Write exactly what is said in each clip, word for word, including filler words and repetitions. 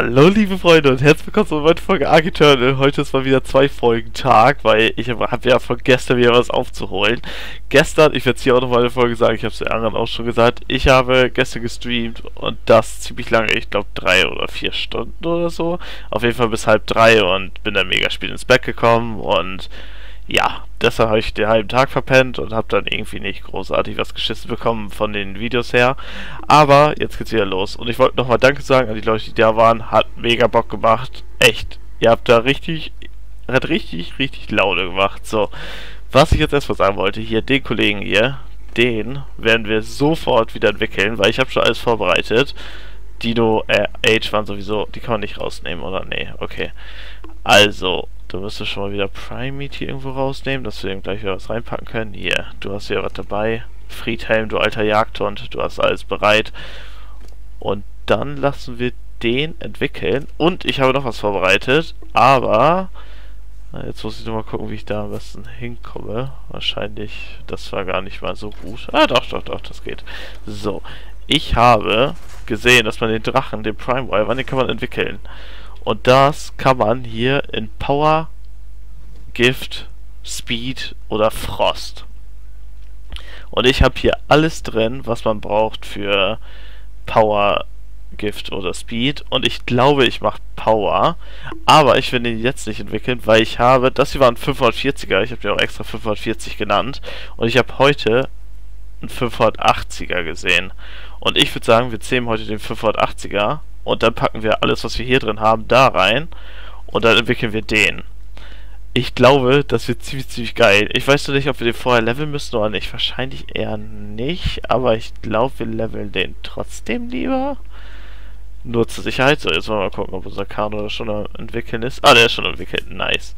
Hallo liebe Freunde und herzlich willkommen zu einer neuen Folge Ark Eternal. Heute ist mal wieder zwei Folgen Tag, weil ich habe ja von gestern wieder was aufzuholen. Gestern, ich werde es hier auch nochmal eine Folge sagen, ich habe es den anderen auch schon gesagt, ich habe gestern gestreamt und das ziemlich lange, ich glaube drei oder vier Stunden oder so. Auf jeden Fall bis halb drei und bin dann mega spät ins Bett gekommen und ja, deshalb habe ich den halben Tag verpennt und habe dann irgendwie nicht großartig was geschissen bekommen von den Videos her. Aber jetzt geht's wieder los. Und ich wollte nochmal Danke sagen an die Leute, die da waren. Hat mega Bock gemacht. Echt. Ihr habt da richtig, hat richtig, richtig Laune gemacht. So, was ich jetzt erstmal sagen wollte, hier den Kollegen hier, den werden wir sofort wieder entwickeln, weil ich habe schon alles vorbereitet. Dino, äh, Age waren sowieso, die kann man nicht rausnehmen, oder? Nee, okay. Also, du müsstest schon mal wieder Prime Meat hier irgendwo rausnehmen, dass wir eben gleich wieder was reinpacken können. Hier, yeah, du hast hier was dabei. Friedhelm, du alter Jagdhund, du hast alles bereit. Und dann lassen wir den entwickeln. Und ich habe noch was vorbereitet, aber na, jetzt muss ich nur mal gucken, wie ich da am besten hinkomme. Wahrscheinlich, das war gar nicht mal so gut. Ah, doch, doch, doch, das geht. So, ich habe gesehen, dass man den Drachen, den Prime Wyvern, den kann man entwickeln. Und das kann man hier in Power, Gift, Speed oder Frost. Und ich habe hier alles drin, was man braucht für Power, Gift oder Speed. Und ich glaube, ich mache Power. Aber ich will den jetzt nicht entwickeln, weil ich habe... Das hier war ein fünfhundertvierziger. Ich habe den auch extra fünfhundertvierzig genannt. Und ich habe heute einen fünfhundertachtziger gesehen. Und ich würde sagen, wir zählen heute den fünfhundertachtziger. Und dann packen wir alles, was wir hier drin haben, da rein. Und dann entwickeln wir den. Ich glaube, das wird ziemlich, ziemlich geil. Ich weiß noch nicht, ob wir den vorher leveln müssen oder nicht. Wahrscheinlich eher nicht. Aber ich glaube, wir leveln den trotzdem lieber. Nur zur Sicherheit. So, jetzt wollen wir mal gucken, ob unser Kano schon am entwickeln ist. Ah, der ist schon entwickelt. Nice.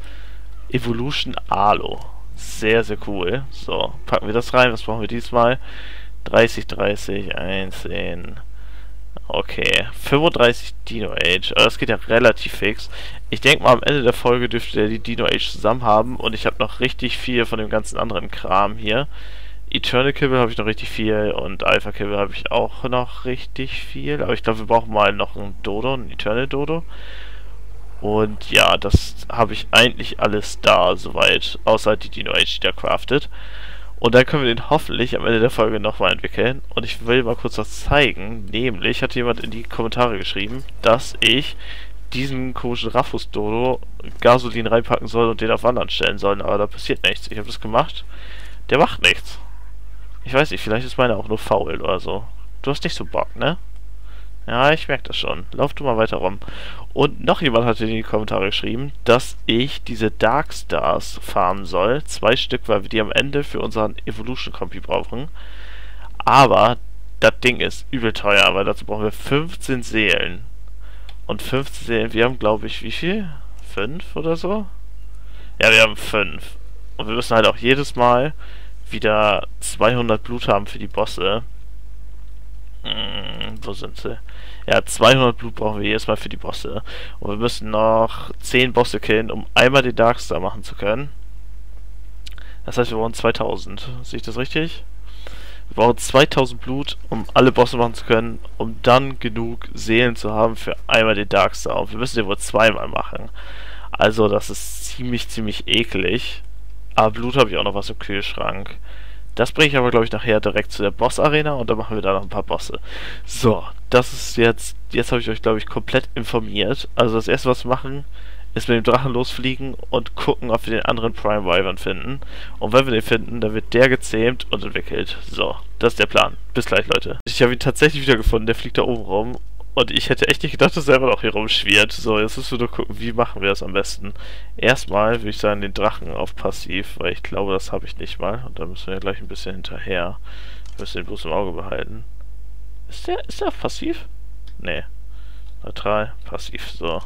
Evolution Alo. Sehr, sehr cool. So, packen wir das rein. Was brauchen wir diesmal? dreißig, dreißig, eins, zehn... Okay, fünfunddreißig Dino Age. Das geht ja relativ fix. Ich denke mal, am Ende der Folge dürfte der die Dino Age zusammen haben. Und ich habe noch richtig viel von dem ganzen anderen Kram hier. Eternal-Kibble habe ich noch richtig viel. Und Alpha-Kibble habe ich auch noch richtig viel. Aber ich glaube, wir brauchen mal noch einen Dodo, einen Eternal-Dodo. Und ja, das habe ich eigentlich alles da soweit. Außer die Dino Age, die da craftet. Und dann können wir den hoffentlich am Ende der Folge nochmal entwickeln. Und ich will mal kurz was zeigen. Nämlich hat jemand in die Kommentare geschrieben, dass ich diesen komischen Raffus-Dodo Gasolin reinpacken soll und den auf anderen stellen soll. Aber da passiert nichts. Ich habe das gemacht. Der macht nichts. Ich weiß nicht, vielleicht ist meine auch nur faul oder so. Du hast nicht so Bock, ne? Ja, ich merke das schon. Lauf du mal weiter rum. Und noch jemand hatte in die Kommentare geschrieben, dass ich diese Darkstars farmen soll. Zwei Stück, weil wir die am Ende für unseren Evolution-Kompi brauchen. Aber das Ding ist übel teuer, weil dazu brauchen wir fünfzehn Seelen. Und fünfzehn Seelen, wir haben glaube ich, wie viel? fünf oder so? Ja, wir haben fünf. Und wir müssen halt auch jedes Mal wieder zweihundert Blut haben für die Bosse. Hm, wo sind sie? Ja, zweihundert Blut brauchen wir jedes Mal für die Bosse. Und wir müssen noch zehn Bosse killen, um einmal den Darkstar machen zu können. Das heißt, wir brauchen zweitausend. Sehe ich das richtig? Wir brauchen zweitausend Blut, um alle Bosse machen zu können, um dann genug Seelen zu haben für einmal den Darkstar. Und wir müssen den wohl zweimal machen. Also, das ist ziemlich, ziemlich eklig. Aber Blut habe ich auch noch was im Kühlschrank. Das bringe ich aber, glaube ich, nachher direkt zu der Boss-Arena und dann machen wir da noch ein paar Bosse. So, das ist jetzt... Jetzt habe ich euch, glaube ich, komplett informiert. Also das erste, was wir machen, ist mit dem Drachen losfliegen und gucken, ob wir den anderen Prime Wyvern finden. Und wenn wir den finden, dann wird der gezähmt und entwickelt. So, das ist der Plan. Bis gleich, Leute. Ich habe ihn tatsächlich wiedergefunden, der fliegt da oben rum. Und ich hätte echt nicht gedacht, dass er immer noch hier rumschwirrt. So, jetzt müssen wir nur gucken, wie machen wir das am besten. Erstmal würde ich sagen, den Drachen auf passiv, weil ich glaube, das habe ich nicht mal. Und da müssen wir ja gleich ein bisschen hinterher. Wir müssen den bloß im Auge behalten. Ist der, ist der auf passiv? Nee. Neutral, passiv, so.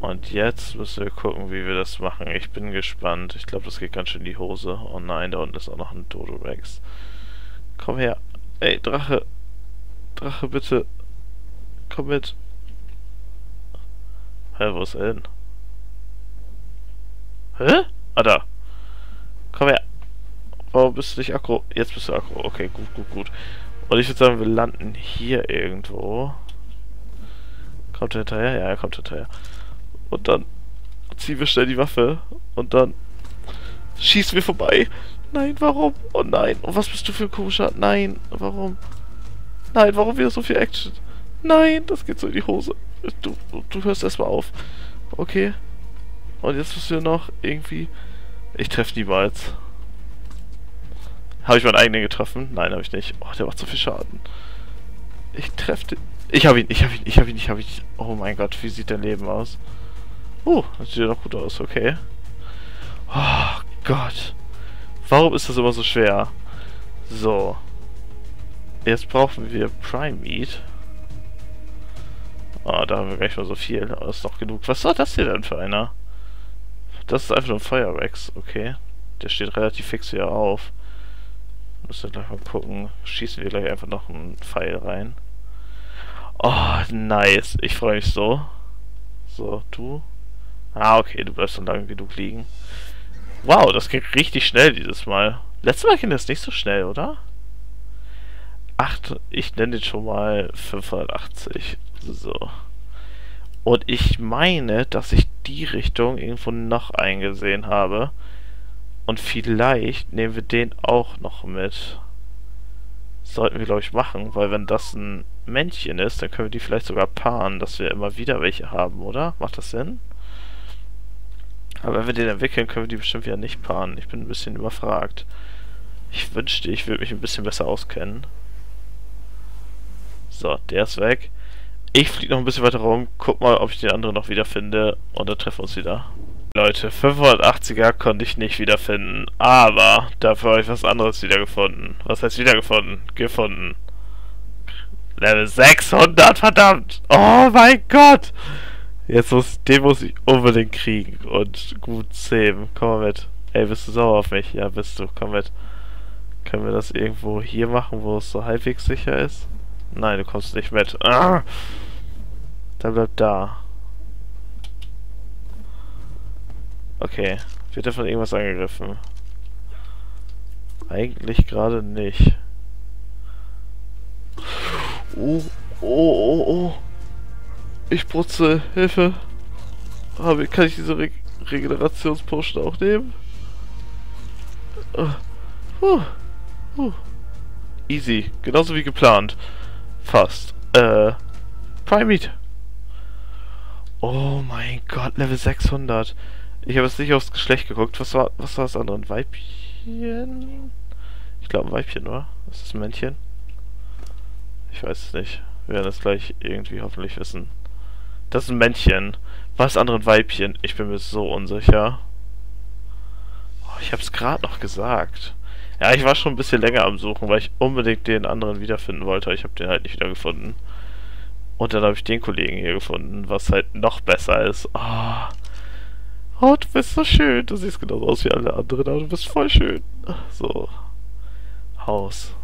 Und jetzt müssen wir gucken, wie wir das machen. Ich bin gespannt. Ich glaube, das geht ganz schön in die Hose. Oh nein, da unten ist auch noch ein Dodo-Rex. Komm her. Ey, Drache. Drache, bitte. Komm mit. Hä, wo ist er hin? Hä? Ah, da. Komm her. Warum bist du nicht aggro? Jetzt bist du aggro. Okay, gut, gut, gut. Und ich würde sagen, wir landen hier irgendwo. Kommt er hinterher? Ja, er kommt hinterher. Und dann ziehen wir schnell die Waffe und dann schießen wir vorbei. Nein, warum? Oh nein. Oh, was bist du für ein komischer? Nein, warum? Nein, warum wieder so viel Action? Nein, das geht so in die Hose. Du, du hörst erstmal auf. Okay. Und jetzt müssen wir noch irgendwie... Ich treffe niemals. Habe ich meinen eigenen getroffen? Nein, habe ich nicht. Oh, der macht so viel Schaden. Ich treffe den... Ich habe ihn, ich habe ihn, ich habe ihn, ich habe ihn. Oh mein Gott, wie sieht dein Leben aus? Oh, das sieht ja noch gut aus, okay. Oh Gott. Warum ist das immer so schwer? So. Jetzt brauchen wir Prime Meat. Ah, da haben wir gleich mal so viel. Aber das ist doch genug. Was soll das hier denn für einer? Das ist einfach nur ein Feuerrex, okay. Der steht relativ fix hier auf. Müssen wir gleich mal gucken. Schießen wir gleich einfach noch einen Pfeil rein. Oh, nice. Ich freue mich so. So, du. Ah, okay, du bleibst so lange wie du liegen. Wow, das ging richtig schnell dieses Mal. Letztes Mal ging das nicht so schnell, oder? Ach, ich nenne den schon mal fünfhundertachtzig. So. Und ich meine, dass ich die Richtung irgendwo noch eingesehen habe. Und vielleicht nehmen wir den auch noch mit. Sollten wir, glaube ich, machen, weil wenn das ein Männchen ist, dann können wir die vielleicht sogar paaren, dass wir immer wieder welche haben, oder? Macht das Sinn? Aber wenn wir den entwickeln, können wir die bestimmt wieder nicht paaren. Ich bin ein bisschen überfragt. Ich wünschte, ich würde mich ein bisschen besser auskennen. So, der ist weg. Ich fliege noch ein bisschen weiter rum, guck mal, ob ich den anderen noch wiederfinde und dann treffen wir uns wieder. Leute, fünfhundertachtziger konnte ich nicht wiederfinden, aber dafür habe ich was anderes wiedergefunden. Was heißt wiedergefunden? Gefunden. Level sechshundert, verdammt! Oh mein Gott! Jetzt muss, den muss ich unbedingt kriegen und gut zähmen. Komm mal mit. Ey, bist du sauer auf mich? Ja, bist du. Komm mit. Können wir das irgendwo hier machen, wo es so halbwegs sicher ist? Nein, du kommst nicht mit. Ah! Dann bleib da. Okay. Wird er von irgendwas angegriffen? Eigentlich gerade nicht. Oh, oh, oh, oh. Ich brutze. Hilfe. Habe, kann ich diese Re Regenerationspotion auch nehmen? Uh, uh. Easy. Genauso wie geplant. Fast. Äh. Primate. Oh mein Gott. Level sechshundert. Ich habe jetzt nicht aufs Geschlecht geguckt. Was war, was war das andere? Ein Weibchen? Ich glaube ein Weibchen, oder? Ist das ein Männchen? Ich weiß es nicht. Wir werden es gleich irgendwie hoffentlich wissen. Das ist ein Männchen. War das andere ein Weibchen? Ich bin mir so unsicher. Oh, ich habe es gerade noch gesagt. Ja, ich war schon ein bisschen länger am Suchen, weil ich unbedingt den anderen wiederfinden wollte. Ich habe den halt nicht wiedergefunden. Und dann habe ich den Kollegen hier gefunden, was halt noch besser ist. Oh. Oh, du bist so schön. Du siehst genauso aus wie alle anderen, aber du bist voll schön. So. Haus.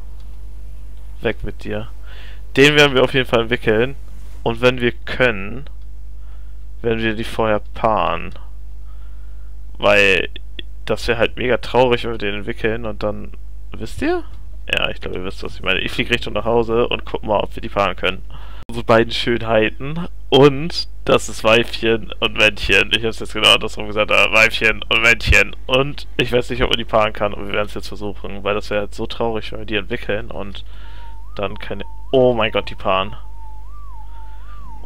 Weg mit dir. Den werden wir auf jeden Fall entwickeln. Und wenn wir können, werden wir die vorher paaren. Weil das wäre halt mega traurig, wenn wir den entwickeln und dann... Wisst ihr? Ja, ich glaube, ihr wisst, was ich meine. Ich fliege Richtung nach Hause und guck mal, ob wir die paaren können. Unsere beiden Schönheiten und das ist Weibchen und Männchen. Ich habe es jetzt genau andersrum gesagt, aber Weibchen und Männchen. Und ich weiß nicht, ob man die paaren kann, aber wir werden es jetzt versuchen, weil das wäre halt so traurig, wenn wir die entwickeln und dann keine... Oh mein Gott, die paaren.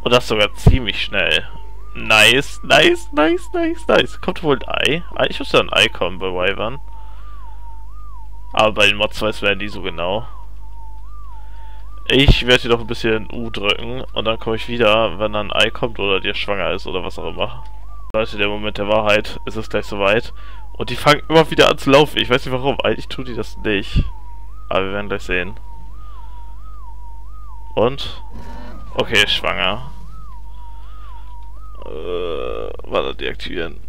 Und das sogar ziemlich schnell. Nice, nice, nice, nice, nice. Kommt wohl ein Ei? Eigentlich müsste ein Ei kommen bei Wyvern. Aber bei den Mods weiß man nie so genau. Ich werde hier noch ein bisschen U drücken und dann komme ich wieder, wenn dann ein Ei kommt oder dir schwanger ist oder was auch immer. Leute, der Moment der Wahrheit, ist es gleich soweit. Und die fangen immer wieder an zu laufen. Ich weiß nicht warum, eigentlich tun die das nicht. Aber wir werden gleich sehen. Und? Okay, schwanger. Äh, warte, deaktivieren.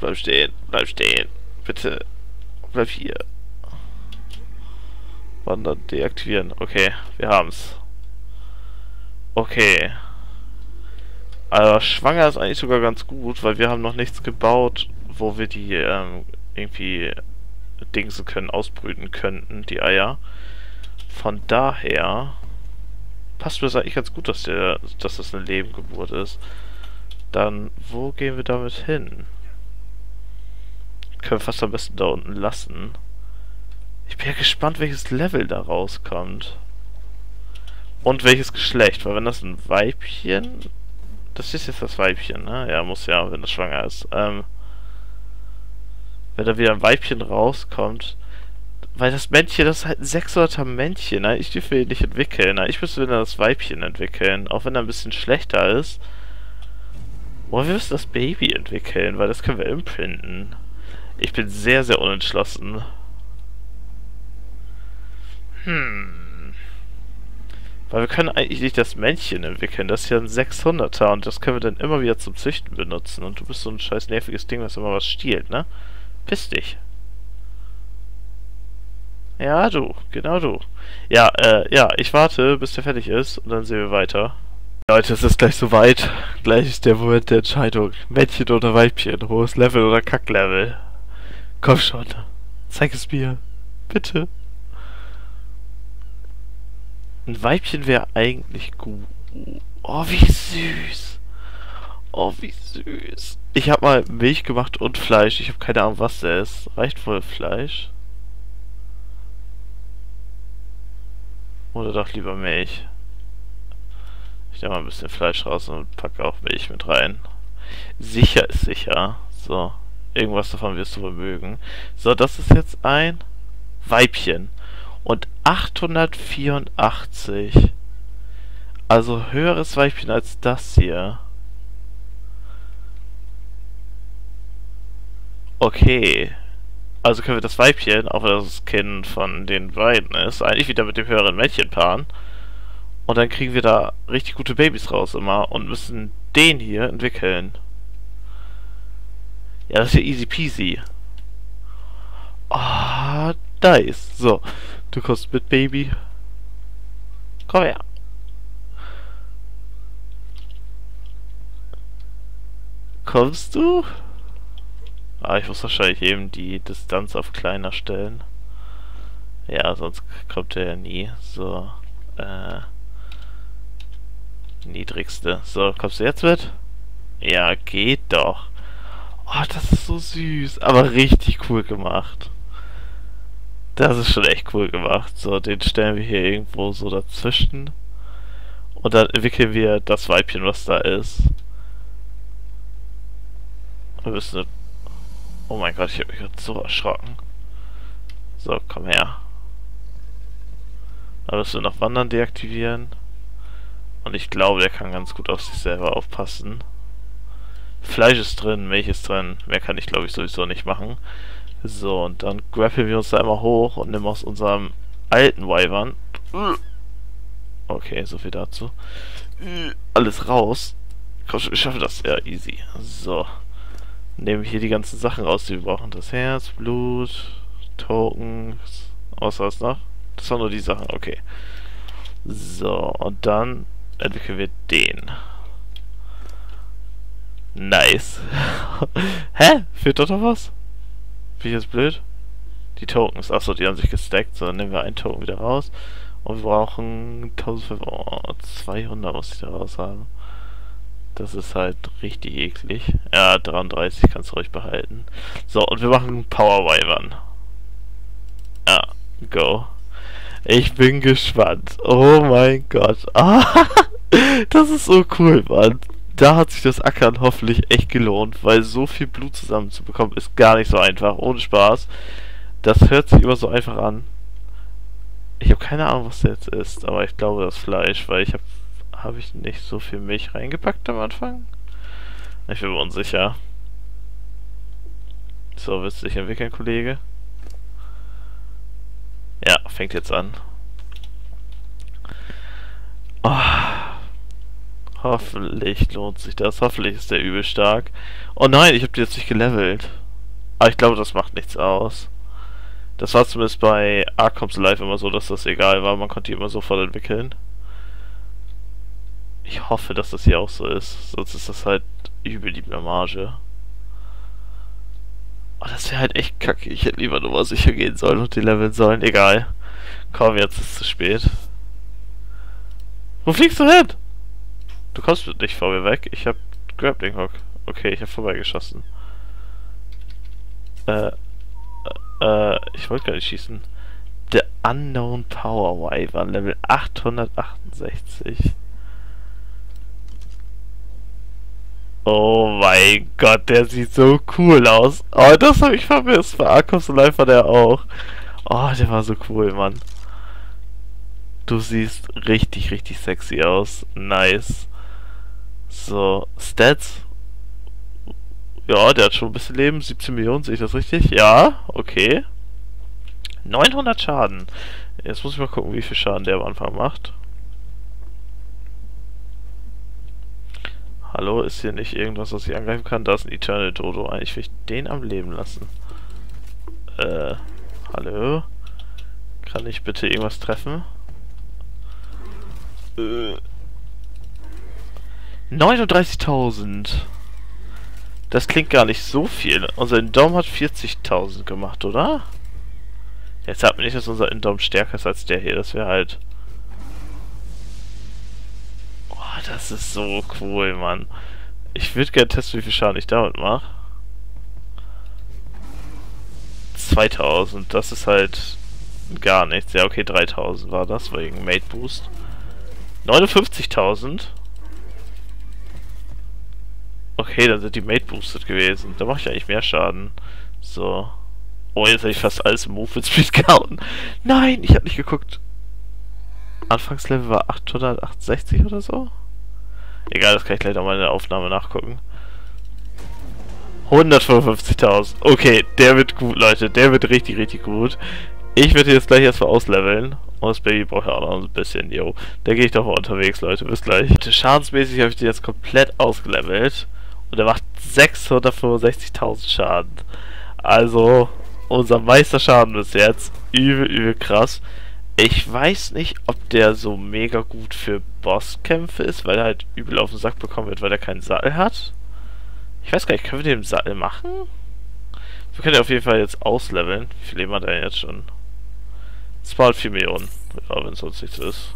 Bleib stehen, bleib stehen. Bitte. Bleib hier. Wandern, deaktivieren. Okay, wir haben's. Okay. Aber schwanger ist eigentlich sogar ganz gut, weil wir haben noch nichts gebaut, wo wir die ähm, irgendwie Dingsen können, ausbrüten könnten, die Eier. Von daher passt mir das eigentlich ganz gut, dass, der, dass das eine Lebengeburt ist. Dann, wo gehen wir damit hin? Können wir fast am besten da unten lassen. Ich bin ja gespannt, welches Level da rauskommt. Und welches Geschlecht, weil wenn das ein Weibchen... Das ist jetzt das Weibchen, ne? Ja, muss ja, wenn das schwanger ist. Ähm, wenn da wieder ein Weibchen rauskommt... Weil das Männchen, das ist halt ein sechshunderter Männchen, ne? Ich dürfte ihn nicht entwickeln, ne? Ich müsste wieder das Weibchen entwickeln, auch wenn er ein bisschen schlechter ist. Boah, wir müssen das Baby entwickeln, weil das können wir imprinten. Ich bin sehr, sehr unentschlossen. Hm. Weil wir können eigentlich nicht das Männchen entwickeln, das ist ja ein sechshunderter und das können wir dann immer wieder zum Züchten benutzen. Und du bist so ein scheiß nerviges Ding, was immer was stiehlt, ne? Piss dich. Ja, du. Genau du. Ja, äh, ja, ich warte, bis der fertig ist und dann sehen wir weiter. Leute, es ist gleich soweit. Gleich ist der Moment der Entscheidung. Männchen oder Weibchen, hohes Level oder Kacklevel. Komm schon. Zeig es mir. Bitte. Ein Weibchen wäre eigentlich gut. Oh, wie süß. Oh, wie süß. Ich habe mal Milch gemacht und Fleisch. Ich habe keine Ahnung, was der ist. Reicht wohl Fleisch? Oder doch lieber Milch. Ich nehme mal ein bisschen Fleisch raus und packe auch Milch mit rein. Sicher ist sicher. So, irgendwas davon wirst du wohl mögen. So, das ist jetzt ein Weibchen. Und achthundertvierundachtzig. Also höheres Weibchen als das hier. Okay. Also können wir das Weibchen, auch wenn das das Kind von den beiden ist, eigentlich wieder mit dem höheren Männchen paaren. Und dann kriegen wir da richtig gute Babys raus immer und müssen den hier entwickeln. Ja, das ist ja easy peasy. Ah, oh, nice. So, du kommst mit, Baby. Komm her. Kommst du? Ah, ich muss wahrscheinlich eben die Distanz auf kleiner stellen. Ja, sonst kommt er ja nie. So, äh... niedrigste. So, kommst du jetzt mit? Ja, geht doch. Oh, das ist so süß. Aber richtig cool gemacht. Das ist schon echt cool gemacht. So, den stellen wir hier irgendwo so dazwischen. Und dann entwickeln wir das Weibchen, was da ist. Wir müssen eine... Oh mein Gott, ich habe mich jetzt so erschrocken. So, komm her. Da müssen wir noch Wandern deaktivieren. Und ich glaube, der kann ganz gut auf sich selber aufpassen. Fleisch ist drin, Milch ist drin. Mehr kann ich, glaube ich, sowieso nicht machen. So, und dann grappeln wir uns da einmal hoch und nehmen aus unserem alten Wyvern... Okay, so viel dazu. Alles raus. Komm schon, ich schaffe das. Ja, easy. So. Nehmen wir hier die ganzen Sachen raus, die wir brauchen. Das Herz, Blut, Tokens, was war's noch? Das waren nur die Sachen, okay. So, und dann entwickeln wir den. Nice. Hä? Fehlt doch noch was? Bin ich jetzt blöd? Die Tokens, achso, die haben sich gestackt. So, dann nehmen wir einen Token wieder raus. Und wir brauchen eintausendfünfhundert, oh, zweihundert muss ich da raus haben. Das ist halt richtig eklig. Ja, dreiunddreißig kannst du ruhig behalten. So, und wir machen Power Wyvern. Ja, go. Ich bin gespannt. Oh mein Gott. Ah, das ist so cool, Mann. Da hat sich das Ackern hoffentlich echt gelohnt, weil so viel Blut zusammenzubekommen ist gar nicht so einfach. Ohne Spaß. Das hört sich immer so einfach an. Ich habe keine Ahnung, was das jetzt ist, aber ich glaube, das Fleisch, weil ich habe... Habe ich nicht so viel Milch reingepackt am Anfang? Ich bin mir unsicher. So, willst du dich entwickeln, Kollege? Ja, fängt jetzt an. Oh, hoffentlich lohnt sich das. Hoffentlich ist der übel stark. Oh nein, ich habe die jetzt nicht gelevelt. Aber ich glaube, das macht nichts aus. Das war zumindest bei Ark Live immer so, dass das egal war. Man konnte die immer sofort entwickeln. Ich hoffe, dass das hier auch so ist. Sonst ist das halt übel die Blamage. Oh, das wäre halt echt kacke. Ich hätte lieber nur mal sicher gehen sollen und die leveln sollen. Egal. Komm, jetzt ist es zu spät. Wo fliegst du hin? Du kommst nicht vor mir weg. Ich hab grabbed den Hock. Okay, ich hab vorbeigeschossen. Äh, äh, ich wollte gar nicht schießen. Der Unknown Power Wyvern, Level achthundertachtundsechzig. Oh mein Gott, der sieht so cool aus. Oh, das habe ich vermisst. Bei Arcos und Life war der auch. Oh, der war so cool, Mann. Du siehst richtig, richtig sexy aus. Nice. So, Stats. Ja, der hat schon ein bisschen Leben. siebzehn Millionen, sehe ich das richtig? Ja, okay. neunhundert Schaden. Jetzt muss ich mal gucken, wie viel Schaden der am Anfang macht. Hallo, ist hier nicht irgendwas, was ich angreifen kann? Da ist ein Eternal-Dodo. Eigentlich will ich den am Leben lassen. Äh, hallo? Kann ich bitte irgendwas treffen? Äh. neununddreißigtausend. Das klingt gar nicht so viel. Unser Indom hat vierzigtausend gemacht, oder? Jetzt sagt mir nicht, dass unser Indom stärker ist als der hier. Das wäre halt... Oh, das ist so cool, Mann. Ich würde gerne testen, wie viel Schaden ich damit mache. zweitausend. Das ist halt gar nichts. Ja, okay, dreitausend war das, wegen Mate Boost. neunundfünfzigtausend. Okay, dann sind die Mate boosted gewesen. Da mache ich eigentlich mehr Schaden. So. Oh, jetzt habe ich fast alles im Movement Speed gehauen. Nein, ich habe nicht geguckt. Anfangslevel war achthundertachtundsechzig oder so? Egal, das kann ich gleich nochmal in der Aufnahme nachgucken. hundertfünfundfünfzigtausend. Okay, der wird gut, Leute. Der wird richtig, richtig gut. Ich werde jetzt gleich erstmal ausleveln. Und das Baby braucht ja auch noch ein bisschen. Yo, da gehe ich doch mal unterwegs, Leute. Bis gleich. Schadensmäßig habe ich den jetzt komplett ausgelevelt. Und er macht sechshundertfünfundsechzigtausend Schaden. Also, unser Meisterschaden bis jetzt. Übel, übel krass. Ich weiß nicht, ob der so mega gut für Bosskämpfe ist, weil er halt übel auf den Sack bekommen wird, weil er keinen Sattel hat. Ich weiß gar nicht, können wir den im Sattel machen? Wir können ja auf jeden Fall jetzt ausleveln. Wie viel Leben hat er jetzt schon? zweihundertvier Millionen. Ja, wenn es sonst nichts ist.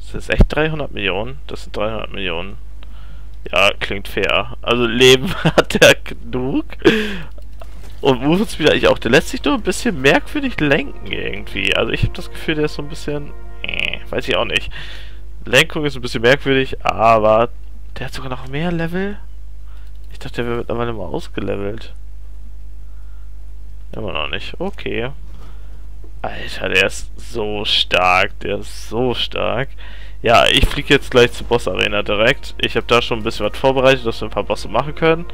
Ist das echt dreihundert Millionen? Das sind dreihundert Millionen. Ja, klingt fair. Also Leben hat er genug. Und Movement wieder ich auch. Der lässt sich nur ein bisschen merkwürdig lenken irgendwie. Also ich habe das Gefühl, der ist so ein bisschen... Äh, weiß ich auch nicht. Lenkung ist ein bisschen merkwürdig, aber... Der hat sogar noch mehr Level? Ich dachte, der wäre mittlerweile mal ausgelevelt. Immer noch nicht. Okay. Alter, der ist so stark. Der ist so stark. Ja, ich fliege jetzt gleich zur Boss-Arena direkt. Ich habe da schon ein bisschen was vorbereitet, dass wir ein paar Bosse machen können.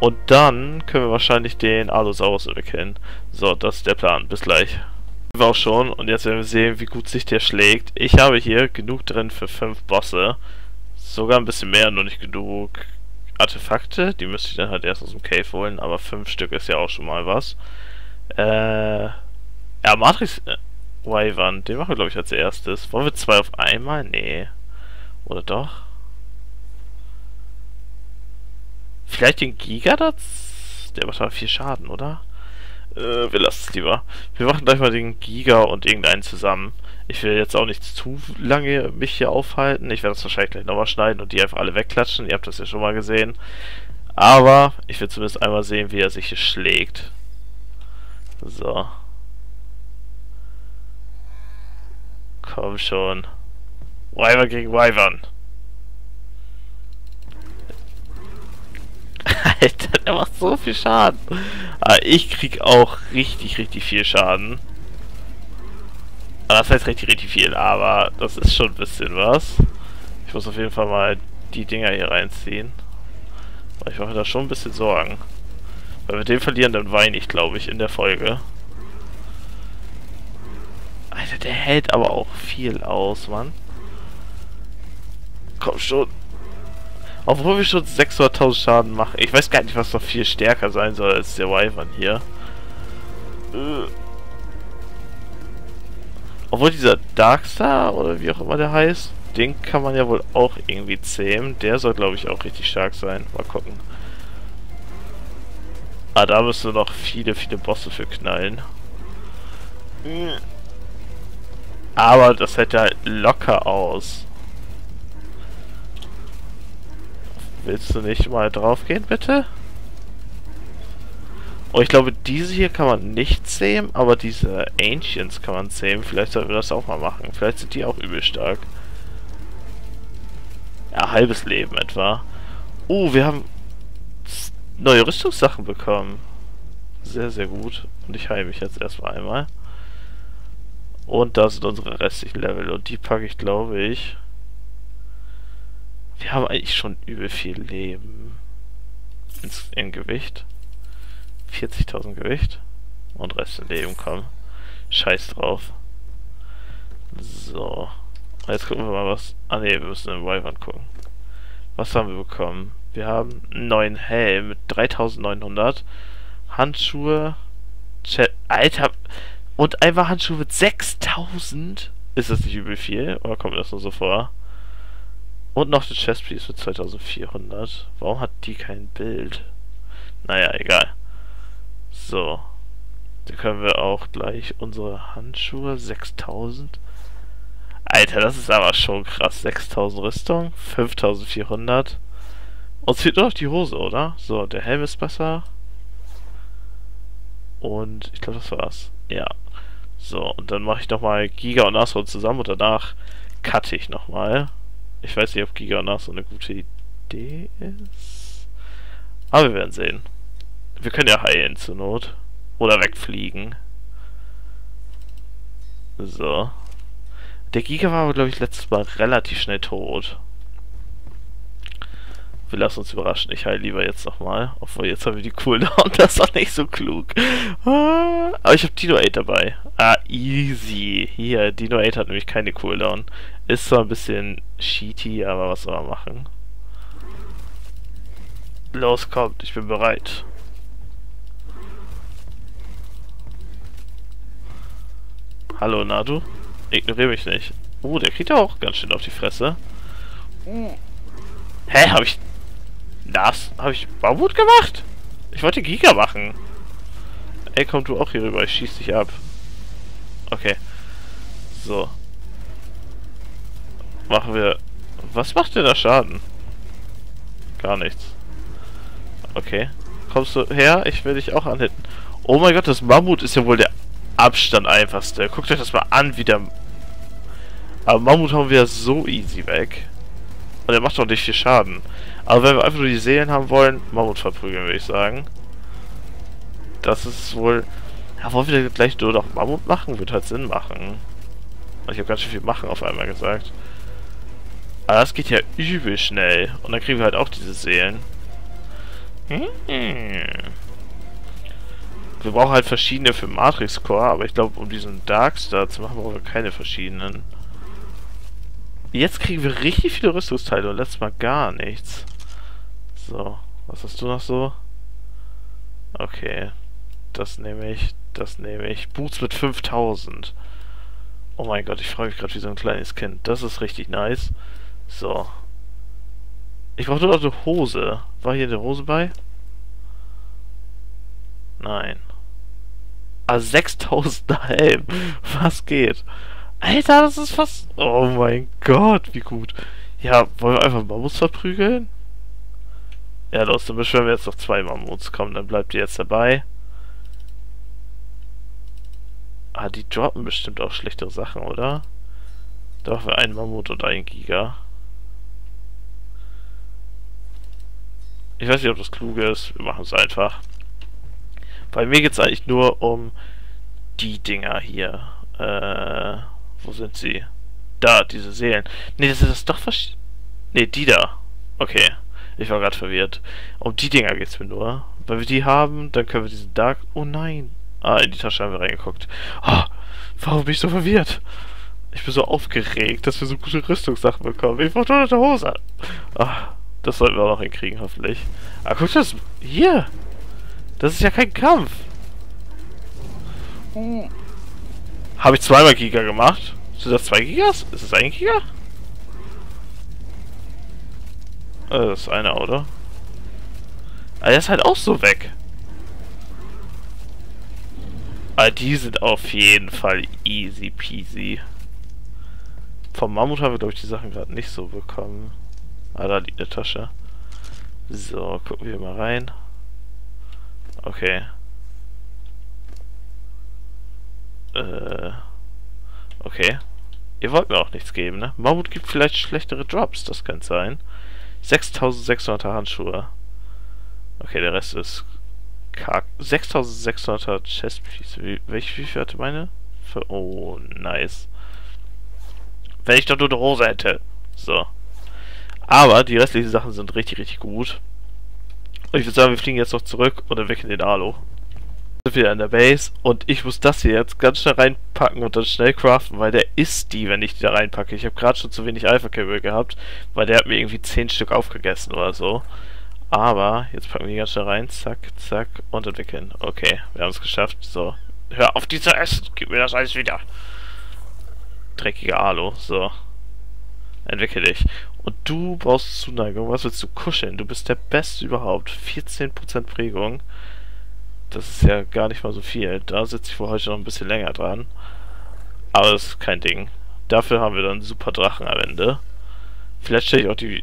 Und dann können wir wahrscheinlich den Allosaurus erkennen. So, das ist der Plan. Bis gleich. Wir auch schon. Und jetzt werden wir sehen, wie gut sich der schlägt. Ich habe hier genug drin für fünf Bosse. Sogar ein bisschen mehr, nur nicht genug Artefakte. Die müsste ich dann halt erst aus dem Cave holen. Aber fünf Stück ist ja auch schon mal was. Äh... Ja, Matrix Wyvern. Den machen wir, glaube ich, als erstes. Wollen wir zwei auf einmal? Nee. Oder doch? Vielleicht den Giga, das? Der macht aber viel Schaden, oder? Äh, wir lassen es lieber. Wir machen gleich mal den Giga und irgendeinen zusammen. Ich will jetzt auch nicht zu lange mich hier aufhalten. Ich werde das wahrscheinlich gleich nochmal schneiden und die einfach alle wegklatschen. Ihr habt das ja schon mal gesehen. Aber ich will zumindest einmal sehen, wie er sich hier schlägt. So. Komm schon. Wyvern gegen Wyvern. Alter, der macht so viel Schaden. Aber ich krieg auch richtig, richtig viel Schaden. Aber das heißt richtig, richtig viel, aber das ist schon ein bisschen was. Ich muss auf jeden Fall mal die Dinger hier reinziehen. Aber ich mache mir da schon ein bisschen Sorgen. Weil wir den verlieren, dann weine ich, glaube ich, in der Folge. Alter, der hält aber auch viel aus, Mann. Komm schon. Obwohl wir schon sechshunderttausend Schaden machen. Ich weiß gar nicht, was noch viel stärker sein soll als der Wyvern hier. Äh. Obwohl dieser Darkstar, oder wie auch immer der heißt, den kann man ja wohl auch irgendwie zähmen. Der soll, glaube ich, auch richtig stark sein. Mal gucken. Ah, da müssen wir noch viele, viele Bosse für knallen. Äh. Aber das hält halt locker aus. Willst du nicht mal drauf gehen, bitte? Oh, ich glaube, diese hier kann man nicht zähmen, aber diese Ancients kann man zähmen. Vielleicht sollten wir das auch mal machen. Vielleicht sind die auch übel stark. Ja, halbes Leben etwa. Oh, wir haben neue Rüstungssachen bekommen. Sehr, sehr gut. Und ich heile mich jetzt erstmal einmal. Und da sind unsere restlichen Level. Und die packe ich, glaube ich. Wir haben eigentlich schon übel viel Leben. Ins, Im Gewicht. vierzigtausend Gewicht. Und Rest im Leben, komm. Scheiß drauf. So. Jetzt gucken wir mal was. Ah ne, wir müssen im Wyvern gucken. Was haben wir bekommen? Wir haben einen neuen Helm mit dreitausendneunhundert. Handschuhe. Ch Alter. Und einfach Handschuhe mit sechstausend. Ist das nicht übel viel? Oder kommt mir das nur so vor? Und noch die Chestpiece mit zweitausendvierhundert. Warum hat die kein Bild? Naja, egal. So. Dann können wir auch gleich unsere Handschuhe. sechstausend. Alter, das ist aber schon krass. sechstausend Rüstung. fünftausendvierhundert. Uns fehlt nur noch die Hose, oder? So, der Helm ist besser. Und ich glaube, das war's. Ja. So, und dann mache ich nochmal Giga und Astro zusammen und danach cutte ich nochmal. Ich weiß nicht, ob Giga und Astro eine gute Idee ist. Aber wir werden sehen. Wir können ja heilen zur Not. Oder wegfliegen. So. Der Giga war aber, glaube ich, letztes Mal relativ schnell tot. Wir lassen uns überraschen. Ich heile lieber jetzt nochmal. Obwohl, jetzt haben wir die Cooldown. Das ist doch nicht so klug. Aber ich habe Dino acht dabei. Ah, easy. Hier, Dino acht hat nämlich keine Cooldown. Ist zwar ein bisschen cheaty, aber was soll man machen? Los, kommt. Ich bin bereit. Hallo, Nadu. Ignoriere mich nicht. Oh, der kriegt auch ganz schön auf die Fresse. Hä, hab ich... Das? Habe ich Mammut gemacht? Ich wollte Giga machen. Ey, komm du auch hier rüber. Ich schieß dich ab. Okay. So. Machen wir... Was macht denn da Schaden? Gar nichts. Okay. Kommst du her? Ich will dich auch anhitten. Oh mein Gott, das Mammut ist ja wohl der Abstand einfachste. Guckt euch das mal an, wie der... Aber Mammut haben wir so easy weg. Und er macht doch nicht viel Schaden. Aber wenn wir einfach nur die Seelen haben wollen, Mammut verprügeln, würde ich sagen. Das ist wohl... Ja, wollen wir gleich nur noch Mammut machen? Wird halt Sinn machen. Ich habe ganz schön viel machen auf einmal gesagt. Aber das geht ja übel schnell. Und dann kriegen wir halt auch diese Seelen. Hm? Wir brauchen halt verschiedene für Matrix Core, aber ich glaube, um diesen Darkstar zu machen, brauchen wir keine verschiedenen. Jetzt kriegen wir richtig viele Rüstungsteile und letztes Mal gar nichts. So, was hast du noch so? Okay, das nehme ich, das nehme ich. Boots mit fünftausend. Oh mein Gott, ich freue mich gerade wie so ein kleines Kind. Das ist richtig nice. So. Ich brauche nur noch eine Hose. War hier eine Hose bei? Nein. Ah, sechstausender Helm. Was geht? Alter, das ist fast... Oh mein Gott, wie gut. Ja, wollen wir einfach Mammuts verprügeln? Ja, los, dann beschwören wir jetzt noch zwei Mammuts. Komm, dann bleibt ihr jetzt dabei. Ah, die droppen bestimmt auch schlechtere Sachen, oder? Da machen wir einen Mammut und einen Giga. Ich weiß nicht, ob das klug ist. Wir machen es einfach. Bei mir geht es eigentlich nur um die Dinger hier. Äh... Wo sind sie? Da, diese Seelen. Ne, das ist das doch versch... Ne, die da. Okay. Ich war gerade verwirrt. Um die Dinger geht's mir nur. Wenn wir die haben, dann können wir diesen Dark... Oh nein. Ah, in die Tasche haben wir reingeguckt. Oh, warum bin ich so verwirrt? Ich bin so aufgeregt, dass wir so gute Rüstungssachen bekommen. Ich brauche nur eine Hose. Ah, das sollten wir auch noch hinkriegen, hoffentlich. Ah, guck das... Hier. Das ist ja kein Kampf. Hm. Habe ich zweimal Giga gemacht? Sind das zwei Gigas? Ist es ein Giga? Also das ist einer, oder? Aber der ist halt auch so weg. Aber die sind auf jeden Fall easy peasy. Vom Mammut haben wir, glaube ich, die Sachen gerade nicht so bekommen. Ah, da liegt eine Tasche. So, gucken wir mal rein. Okay. Äh. Okay. Ihr wollt mir auch nichts geben, ne? Mammut gibt vielleicht schlechtere Drops, das könnte sein. sechstausendsechshunderter Handschuhe. Okay, der Rest ist... sechstausendsechshunderter Chestpiece. Wie, welche, wie viel hatte meine? Für, oh, nice. Wenn ich doch nur eine Rose hätte. So. Aber die restlichen Sachen sind richtig, richtig gut. Und ich würde sagen, wir fliegen jetzt noch zurück und entwickeln den Alo. Wir sind wieder in der Base und ich muss das hier jetzt ganz schnell reinpacken und dann schnell craften, weil der ist die, wenn ich die da reinpacke. Ich habe gerade schon zu wenig Alpha-Kibble gehabt, weil der hat mir irgendwie zehn Stück aufgegessen oder so. Aber jetzt packen wir die ganz schnell rein. Zack, zack und entwickeln. Okay, wir haben es geschafft. So. Hör auf, die zu essen. Gib mir das alles wieder. Dreckiger Alo. So. Entwickel dich. Und du brauchst Zuneigung. Was willst du? Kuscheln. Du bist der Beste überhaupt. vierzehn Prozent Prägung. Das ist ja gar nicht mal so viel. Da sitze ich wohl heute noch ein bisschen länger dran. Aber das ist kein Ding. Dafür haben wir dann super Drachen am Ende. Vielleicht stelle ich auch die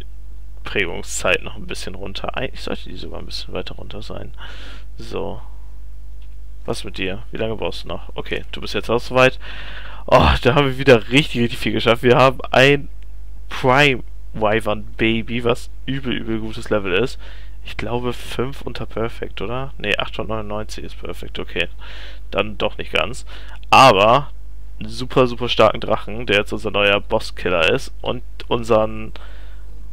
Prägungszeit noch ein bisschen runter. Eigentlich sollte die sogar ein bisschen weiter runter sein. So. Was mit dir? Wie lange brauchst du noch? Okay, du bist jetzt auch soweit. Oh, da haben wir wieder richtig, richtig viel geschafft. Wir haben ein Prime Wyvern Baby, was übel, übel gutes Level ist. Ich glaube fünf unter Perfect, oder? Ne, achthundertneunundneunzig ist Perfect, okay. Dann doch nicht ganz. Aber einen super, super starken Drachen, der jetzt unser neuer Bosskiller ist. Und unseren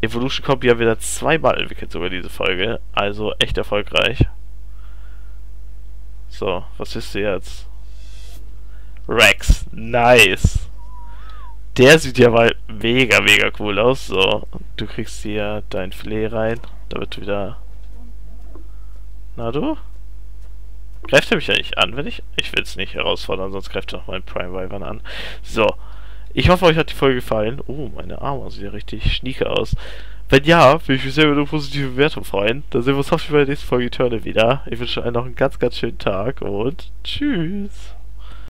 Evolution Core haben wir da zweimal entwickelt, sogar diese Folge. Also echt erfolgreich. So, was ist sie jetzt? Rex, nice! Der sieht ja mal mega, mega cool aus. So, du kriegst hier dein Filet rein, damit du wieder... Nadu? Greift er mich ja nicht an, wenn ich... Ich will es nicht herausfordern, sonst greift er noch meinen Prime Wyvern an. So, ich hoffe, euch hat die Folge gefallen. Oh, meine Arme sieht ja richtig schnieke aus. Wenn ja, würde ich mich sehr über eine positive Bewertung freuen. Dann sehen wir uns hoffentlich bei der nächsten Folge Eternal wieder. Ich wünsche euch noch einen ganz, ganz schönen Tag und tschüss!